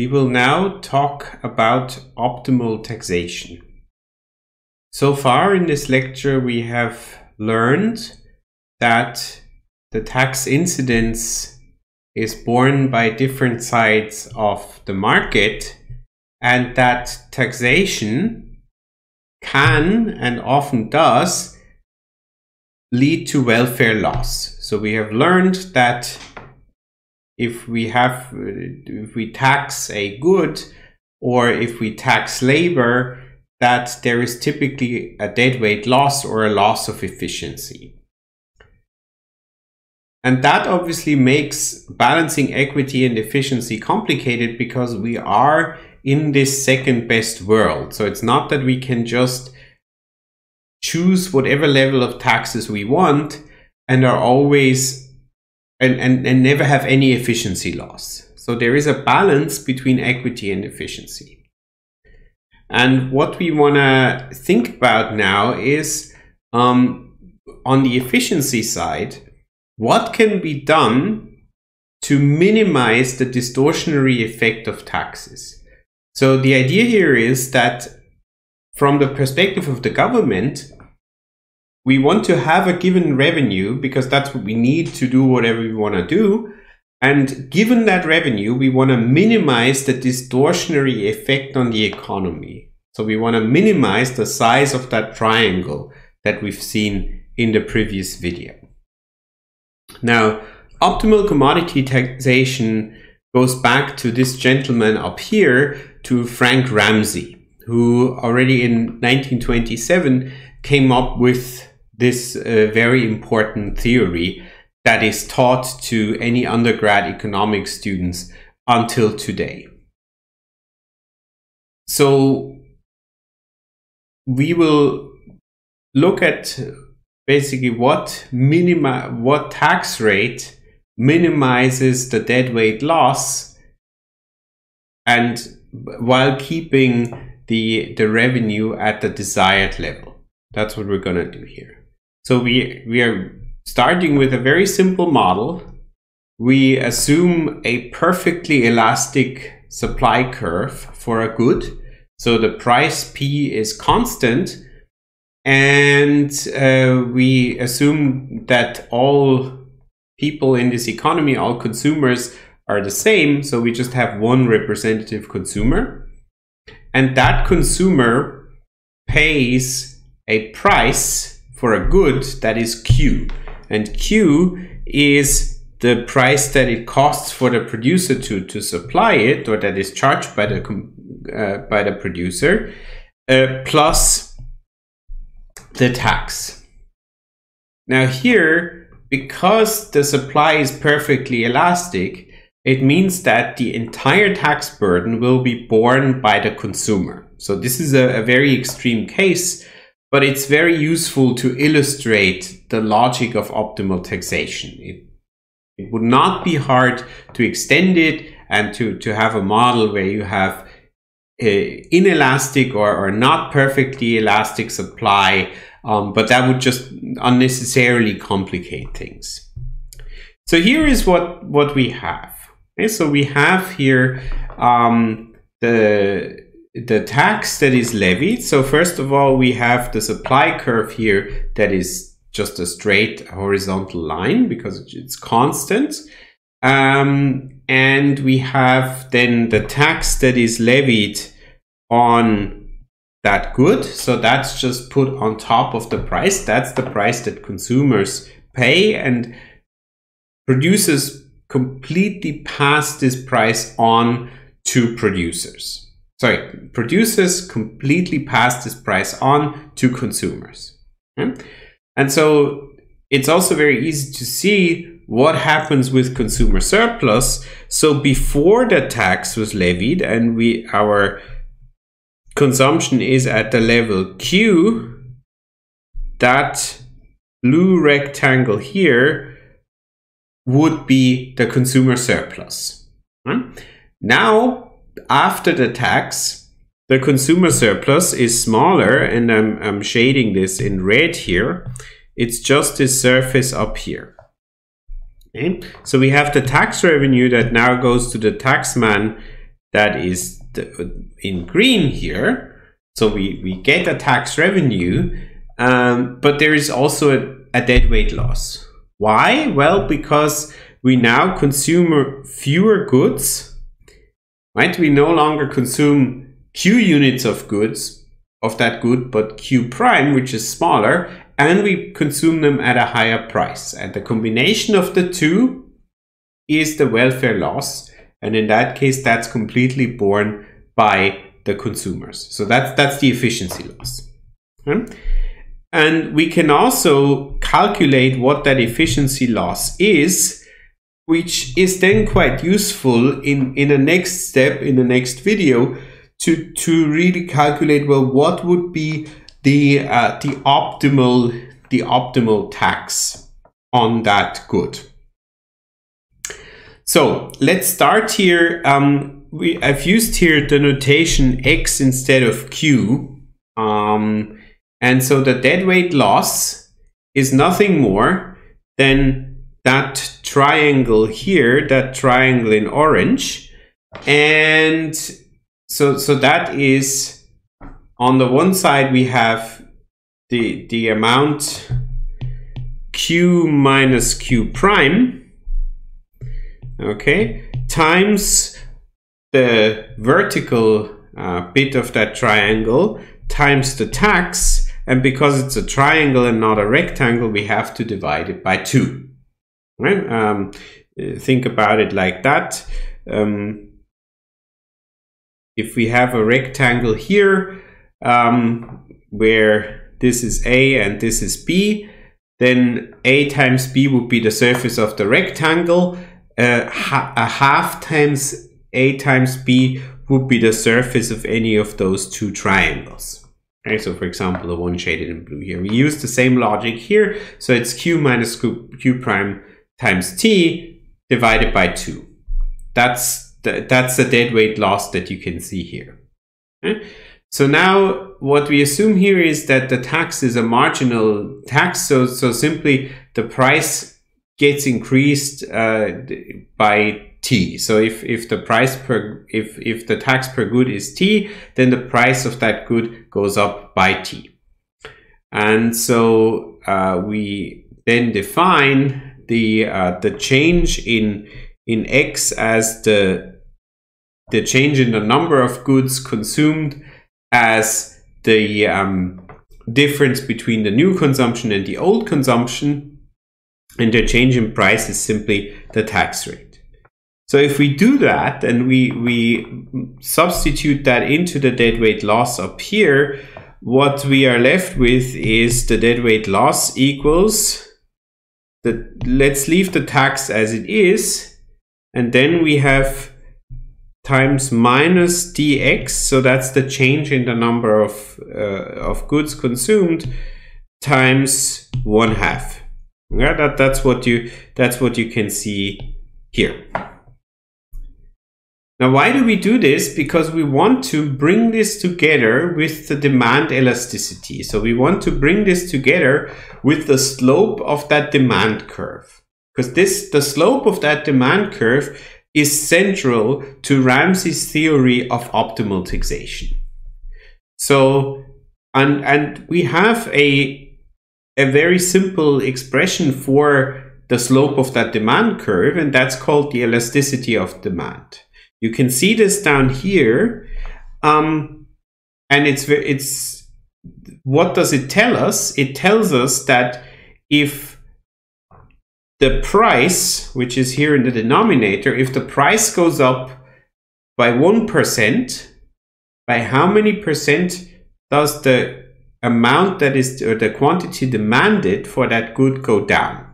We will now talk about optimal taxation. So far in this lecture, we have learned that the tax incidence is borne by different sides of the market, and that taxation can and often does lead to welfare loss. So we have learned that if we tax a good, or if we tax labor, that there is typically a deadweight loss or a loss of efficiency. And that obviously makes balancing equity and efficiency complicated, because we are in this second best world. So it's not that we can just choose whatever level of taxes we want and are always and never have any efficiency loss. So there is a balance between equity and efficiency. And what we want to think about now is on the efficiency side, what can be done to minimize the distortionary effect of taxes? So the idea here is that from the perspective of the government, we want to have a given revenue, because that's what we need to do whatever we want to do. And given that revenue, we want to minimize the distortionary effect on the economy. So we want to minimize the size of that triangle that we've seen in the previous video. Now, optimal commodity taxation goes back to this gentleman up here, to Frank Ramsey, who already in 1927 came up with this very important theory that is taught to any undergrad economics students until today. So we will look at basically what tax rate minimizes the deadweight loss, and while keeping the revenue at the desired level. That's what we're going to do here. So we are starting with a very simple model. We assume a perfectly elastic supply curve for a good. So the price P is constant, and we assume that all people in this economy, all consumers, are the same. So we just have one representative consumer, and that consumer pays a price for a good that is Q, and Q is the price that it costs for the producer to supply it, or that is charged by the producer, plus the tax. Now here, because the supply is perfectly elastic, it means that the entire tax burden will be borne by the consumer. So this is a very extreme case, but it's very useful to illustrate the logic of optimal taxation. It would not be hard to extend it and to have a model where you have inelastic or not perfectly elastic supply, but that would just unnecessarily complicate things. So here is what we have. Okay, so we have here the tax that is levied. So first of all, we have the supply curve here that is just a straight horizontal line because it's constant, and we have then the tax that is levied on that good. So that's just put on top of the price. That's the price that consumers pay, and producers completely pass this price on to producers. Sorry, producers completely pass this price on to consumers. Okay? And so it's also very easy to see what happens with consumer surplus. So before the tax was levied and our consumption is at the level Q, that blue rectangle here would be the consumer surplus. Okay? Now, after the tax, the consumer surplus is smaller, and I'm shading this in red here. It's just this surface up here. Okay? So we have the tax revenue that now goes to the taxman that is in green here. So we get a tax revenue, but there is also a deadweight loss. Why? Well, because we now consume fewer goods, right? We no longer consume Q units of goods, of that good, but Q prime, which is smaller, and we consume them at a higher price. And the combination of the two is the welfare loss. And in that case, that's completely borne by the consumers. So that's the efficiency loss. Okay? And we can also calculate what that efficiency loss is, which is then quite useful in the next step, in the next video, to really calculate, well, what would be the optimal tax on that good. So let's start here. I've used here the notation X instead of Q. And so the deadweight loss is nothing more than that triangle here, that triangle in orange. And so that is, on the one side, we have the amount Q minus Q prime, okay, times the vertical bit of that triangle times the tax. And because it's a triangle and not a rectangle, we have to divide it by 2. Right? Think about it like that. If we have a rectangle here, where this is A and this is B, then A times B would be the surface of the rectangle. A half times A times B would be the surface of any of those two triangles. Okay, so for example, the one shaded in blue here. We use the same logic here. So it's Q minus Q prime times T divided by 2. That's the deadweight loss that you can see here. Okay? So now what we assume here is that the tax is a marginal tax. So simply the price gets increased by T. So if the tax per good is T, then the price of that good goes up by T. And so we then define the change in X as the change in the number of goods consumed as the difference between the new consumption and the old consumption, and the change in price is simply the tax rate. So if we do that and we substitute that into the deadweight loss up here, what we are left with is the deadweight loss equals, let's leave the tax as it is, and then we have times minus dx, so that's the change in the number of goods consumed, times 1/2. Yeah, that's what you can see here. Now, why do we do this? Because we want to bring this together with the demand elasticity. So we want to bring this together with the slope of that demand curve. Because the slope of that demand curve is central to Ramsey's theory of optimal taxation. So, and we have a very simple expression for the slope of that demand curve, and that's called the elasticity of demand. You can see this down here, and it's what does it tell us? It tells us that if the price, which is here in the denominator, if the price goes up by 1%, by how many percent does the amount that is, or the quantity demanded for that good, go down?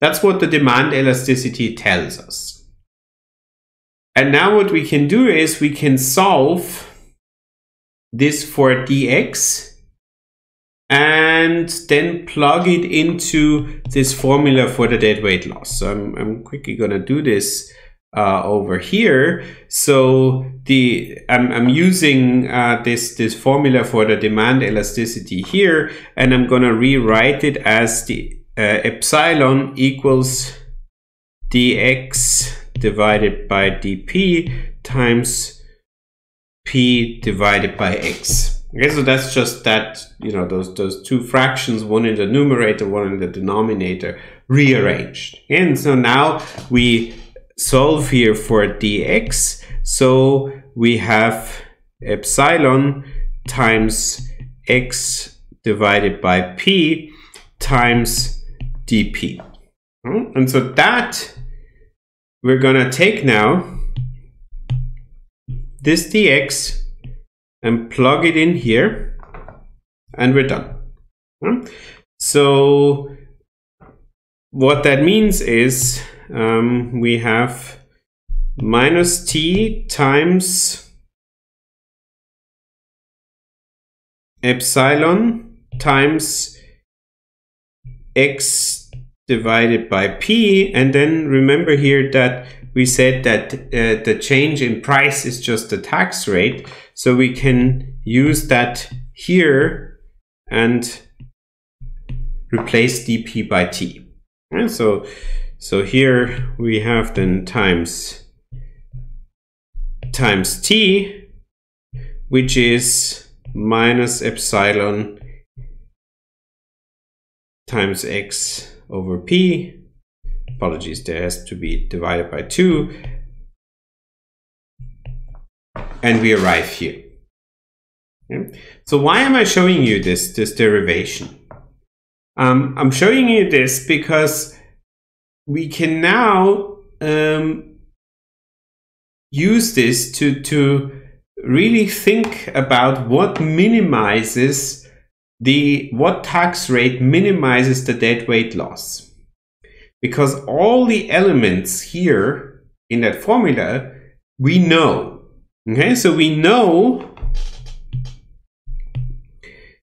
That's what the demand elasticity tells us. And now what we can do is we can solve this for dx and then plug it into this formula for the deadweight loss. So I'm quickly going to do this over here. So I'm using this formula for the demand elasticity here, and I'm going to rewrite it as the epsilon equals dx divided by dp times p divided by x. Okay, so that's just that, you know, those two fractions, one in the numerator, one in the denominator, rearranged. And so now we solve here for dx. So we have epsilon times x divided by p times dp. And so that we're gonna take now this dx and plug it in here, and we're done. So what that means is we have minus t times epsilon times x divided by p, and then remember here that we said that the change in price is just the tax rate, so we can use that here and replace dp by t. Yeah, so here we have then times t, which is minus epsilon times x over p. Apologies, there has to be divided by 2. And we arrive here. Okay. So why am I showing you this derivation? I'm showing you this because we can now use this to really think about what tax rate minimizes the deadweight loss. Because all the elements here in that formula, we know. Okay, so we know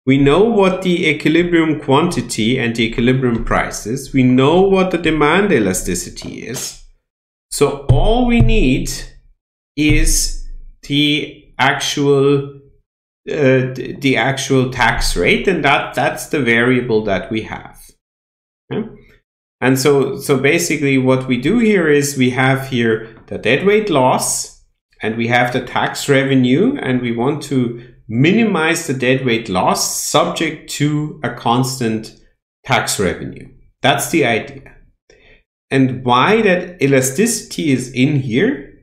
what the equilibrium quantity and the equilibrium price is. We know what the demand elasticity is. So all we need is the actual tax rate, and that's the variable that we have. Okay? And so basically what we do here is we have here the deadweight loss, and we have the tax revenue, and we want to minimize the deadweight loss subject to a constant tax revenue. That's the idea. And why that elasticity is in here?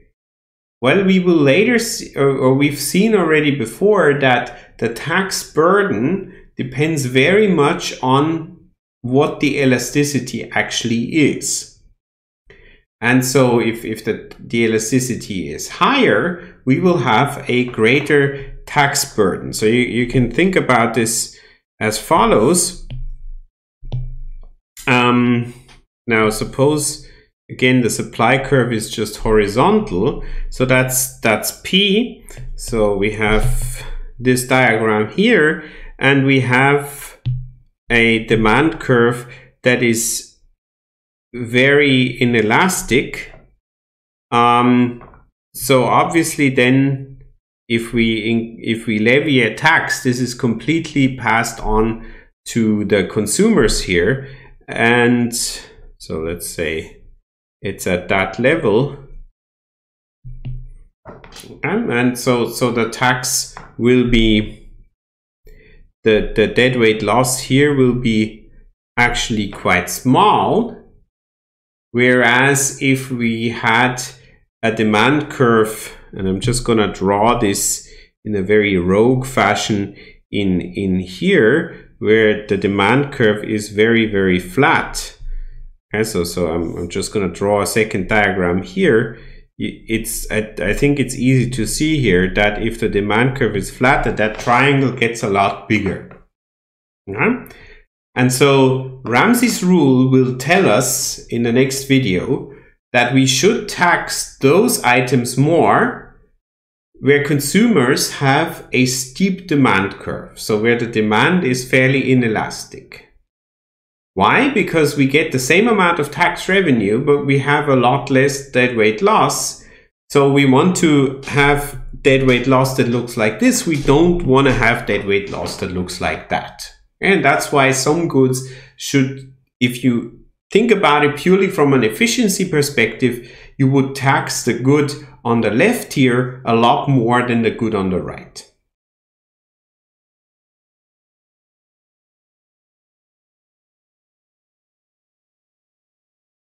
Well, we will later see, or we've seen already before, that the tax burden depends very much on what the elasticity actually is. And so if the elasticity is higher, we will have a greater tax burden. So you can think about this as follows. Now suppose again the supply curve is just horizontal, so that's P. So we have this diagram here, and we have a demand curve that is very inelastic. So obviously then if we levy a tax, this is completely passed on to the consumers here. And so let's say it's at that level, and so the tax will be, the deadweight loss here will be actually quite small, whereas if we had a demand curve, and I'm just gonna draw this in a very rogue fashion in here, where the demand curve is very, very flat. Okay, so I'm just gonna draw a second diagram here. I think it's easy to see here that if the demand curve is flat, that triangle gets a lot bigger. Yeah? And so Ramsey's rule will tell us in the next video that we should tax those items more where consumers have a steep demand curve, so where the demand is fairly inelastic. Why? Because we get the same amount of tax revenue, but we have a lot less deadweight loss. So we want to have deadweight loss that looks like this. We don't want to have deadweight loss that looks like that. And that's why some goods should, if you think about it purely from an efficiency perspective, you would tax the good on the left here a lot more than the good on the right.